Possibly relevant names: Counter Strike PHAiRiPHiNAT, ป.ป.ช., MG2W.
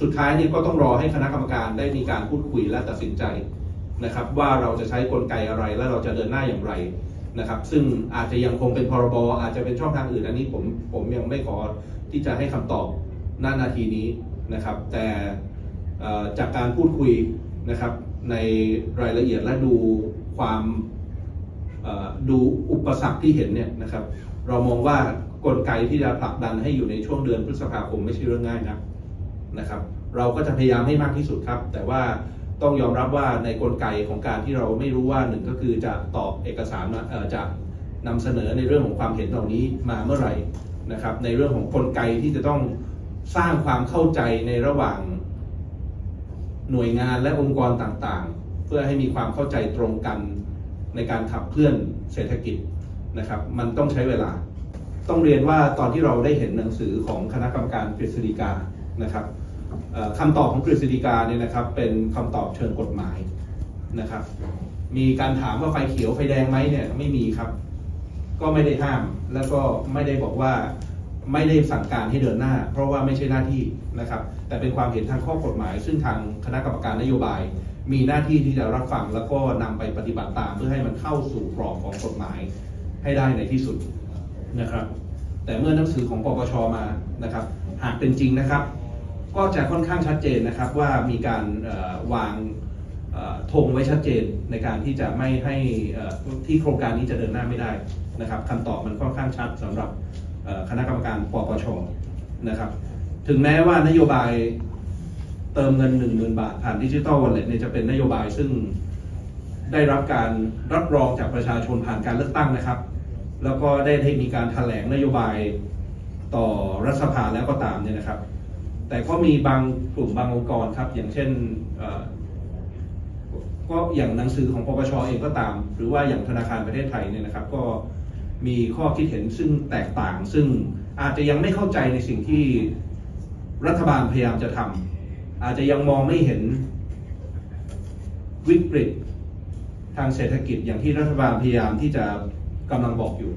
สุดท้ายนี่ก็ต้องรอให้คณะกรรมการได้มีการพูดคุยและตัดสินใจนะครับว่าเราจะใช้กลไกอะไรและเราจะเดินหน้าอย่างไรนะครับซึ่งอาจจะยังคงเป็นพรบอาจจะเป็นช่องทางอื่นอันนี้ผมยังไม่ขอที่จะให้คำตอบณ นาทีนี้นะครับแต่จากการพูดคุยนะครับในรายละเอียดและดูความดูอุปสรรคที่เห็นเนี่ยนะครับเรามองว่ากลไกที่จะผลักดันให้อยู่ในช่วงเดือนพฤษภาคมไม่ใช่เรื่องง่ายนะครับเราก็จะพยายามให้มากที่สุดครับแต่ว่าต้องยอมรับว่าในกลไกของการที่เราไม่รู้ว่าหนึ่งก็คือจะตอบเอกสารจะนำเสนอในเรื่องของความเห็นเหล่านี้มาเมื่อไหร่นะครับในเรื่องของกลไกที่จะต้องสร้างความเข้าใจในระหว่างหน่วยงานและองค์กรต่างๆเพื่อให้มีความเข้าใจตรงกันในการขับเคลื่อนเศรษฐกิจนะครับมันต้องใช้เวลาต้องเรียนว่าตอนที่เราได้เห็นหนังสือของคณะกรรมการกฤษฎีกานะครับคำตอบของกฤษฎีกาเนี่ยนะครับเป็นคำตอบเชิงกฎหมายนะครับมีการถามว่าไฟเขียวไฟแดงไหมเนี่ยไม่มีครับก็ไม่ได้ห้ามแล้วก็ไม่ได้บอกว่าไม่ได้สั่งการให้เดินหน้าเพราะว่าไม่ใช่หน้าที่นะครับแต่เป็นความเห็นทางข้อกฎหมายซึ่งทางคณะกรรมการนโยบายมีหน้าที่ที่จะรับฟังแล้วก็นำไปปฏิบัติตามเพื่อให้มันเข้าสู่กรอบของกฎหมายให้ได้ในที่สุดนะครับแต่เมื่อหนังสือของปปช.มานะครับหากเป็นจริงนะครับก็จะค่อนข้างชัดเจนนะครับว่ามีการวางธงไว้ชัดเจนในการที่จะไม่ให้ที่โครงการนี้จะเดินหน้าไม่ได้นะครับคำตอบมันค่อนข้างชัดสำหรับคณะกรรมการปปช.นะครับถึงแม้ว่านโยบายเติมเงิน 10,000 บาทผ่านดิจิทัลวอลเล็ตเนี่ยจะเป็นนโยบายซึ่งได้รับการรับรองจากประชาชนผ่านการเลือกตั้งนะครับแล้วก็ได้มีการแถลงนโยบายต่อรัฐสภาแล้วก็ตามเนี่ยนะครับแต่ก็มีบางกลุ่มบางองค์กรครับอย่างเช่นก็อย่างหนังสือของปปช.เองก็ตามหรือว่าอย่างธนาคารประเทศไทยเนี่ยนะครับก็มีข้อคิดเห็นซึ่งแตกต่างซึ่งอาจจะยังไม่เข้าใจในสิ่งที่รัฐบาลพยายามจะทำอาจจะยังมองไม่เห็นวิกฤตทางเศรษฐกิจอย่างที่รัฐบาลพยายามที่จะกำลังบอกอยู่